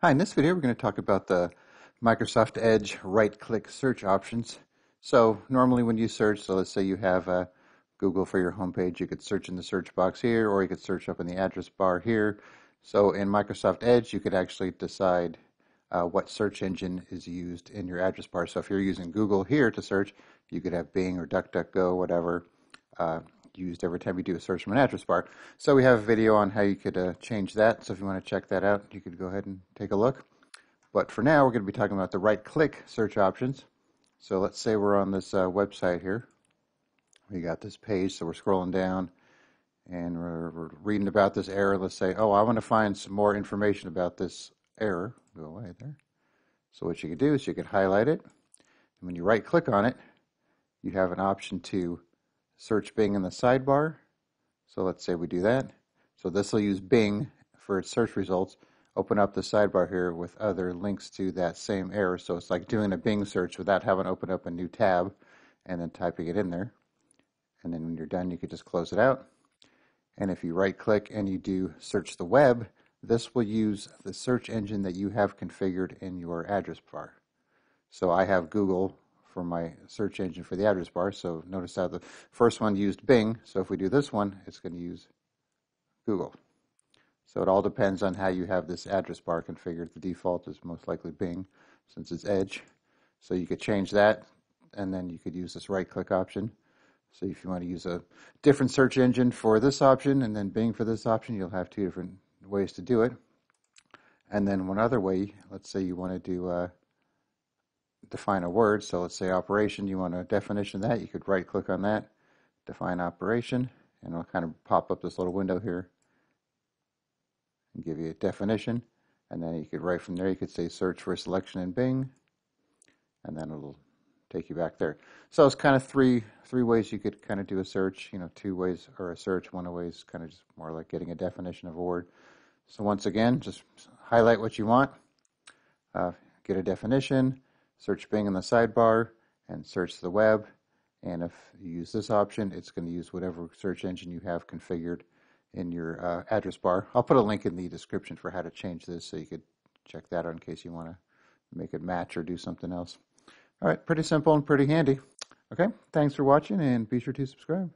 Hi, in this video we're going to talk about the Microsoft Edge right-click search options. So normally when you search, so let's say you have Google for your homepage, you could search in the search box here, or you could search up in the address bar here. So in Microsoft Edge you could actually decide what search engine is used in your address bar. So if you're using Google here to search, you could have Bing or DuckDuckGo, whatever, used every time you do a search from an address bar. So we have a video on how you could change that, so if you want to check that out you could go ahead and take a look. But for now we're going to be talking about the right click search options. So let's say we're on this website here. We got this page, so we're scrolling down and we're reading about this error. Let's say, oh, I want to find some more information about this error. Go away there. So what you could do is you could highlight it, and when you right click on it you have an option to search Bing in the sidebar. So let's say we do that. So this will use Bing for its search results, open up the sidebar here with other links to that same error. So it's like doing a Bing search without having to open up a new tab and then typing it in there. And then when you're done you could just close it out. And if you right click and you do search the web, this will use the search engine that you have configured in your address bar. So I have Google for my search engine for the address bar, so notice how the first one used Bing, so if we do this one it's going to use Google. So it all depends on how you have this address bar configured. The default is most likely Bing since it's Edge, so you could change that, and then you could use this right click option. So if you want to use a different search engine for this option and then Bing for this option, you'll have two different ways to do it. And then one other way, let's say you want to do define a word, so let's say operation, you want a definition of that, you could right click on that, define operation, and it'll kind of pop up this little window here and give you a definition, and then you could right from there you could say search for a selection in Bing, and then it'll take you back there. So it's kind of three ways you could kind of do a search, you know, two ways or a search, one way is kind of just more like getting a definition of a word. So once again, just highlight what you want, get a definition, search Bing in the sidebar, and search the web, and if you use this option it's going to use whatever search engine you have configured in your address bar. I'll put a link in the description for how to change this so you could check that out in case you want to make it match or do something else. Alright, pretty simple and pretty handy. Okay, thanks for watching and be sure to subscribe.